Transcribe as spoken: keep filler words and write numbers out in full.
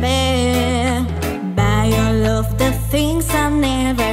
Bad. By your love, the things I never